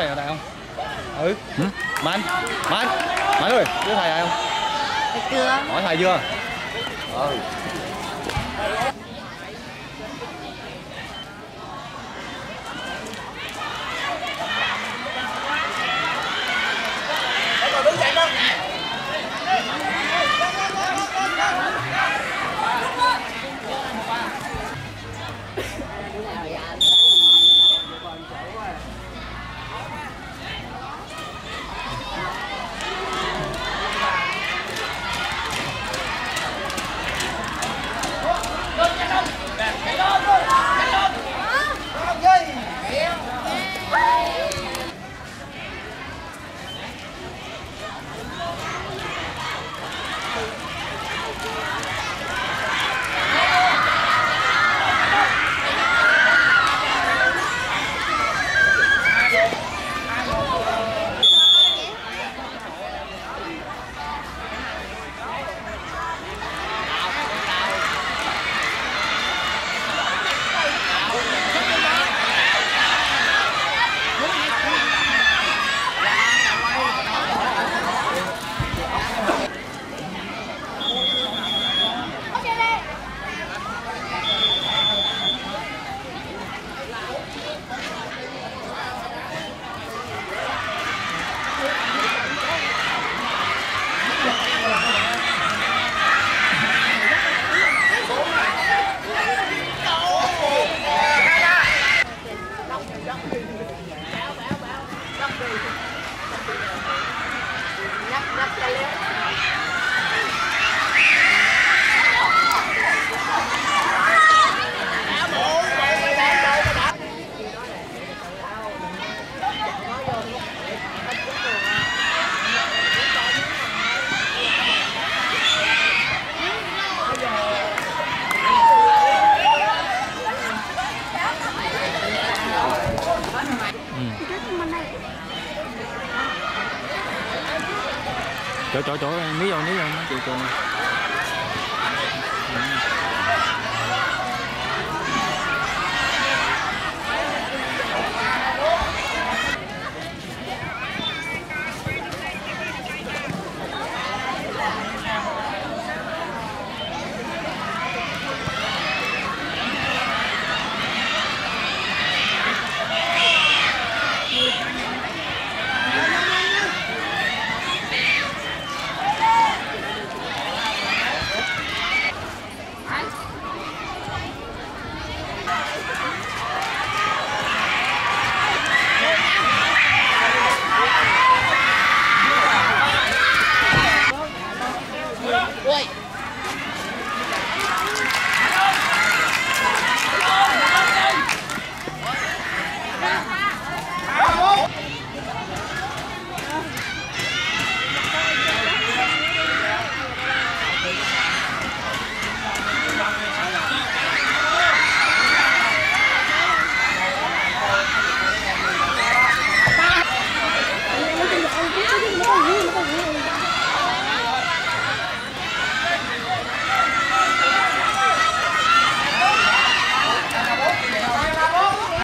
thầy ở đây không? Ừ. Mạnh ơi, biết thầy này không? Chưa. Hỏi thầy chưa? Ừ. Trời, lý do nó chịu